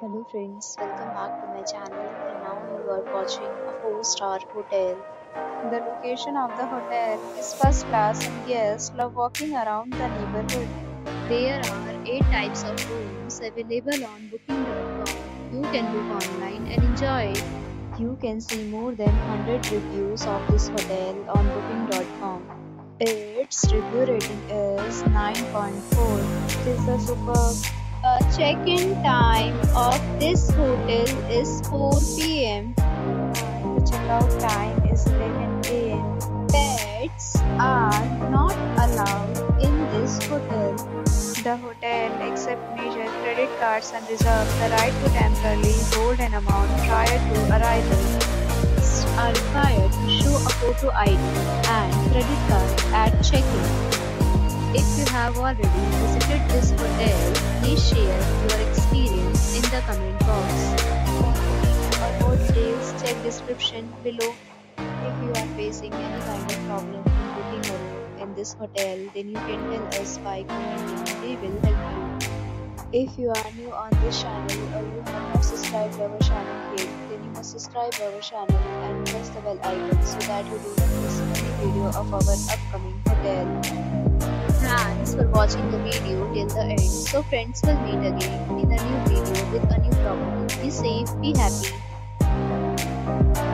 Hello friends, welcome back to my channel, and now you are watching a 4-star hotel. The location of the hotel is first class, and guests love walking around the neighborhood. There are 8 types of rooms available on booking.com. You can book online and enjoy it. You can see more than 100 reviews of this hotel on booking.com. Its review rating is 9.4. This is a superb. The check-in time of this hotel is 4 PM. The check-out time is 11 AM. Pets are not allowed in this hotel. The hotel accepts major credit cards and reserves the right to temporarily hold an amount prior to arrival. Guests are required to show a photo ID and credit card at check-in. If you have already visited this hotel, please share your experience in the comment box. For more details, check description below. If you are facing any kind of problem in booking a room in this hotel, then you can tell us by commenting. We will help you. If you are new on this channel or you have not subscribed to our channel yet, then you must subscribe to our channel and press the bell icon so that you do not miss any video of our upcoming hotel. Thanks for watching the video till the end. So friends, will meet again in a new video with a new property. Be safe, be happy.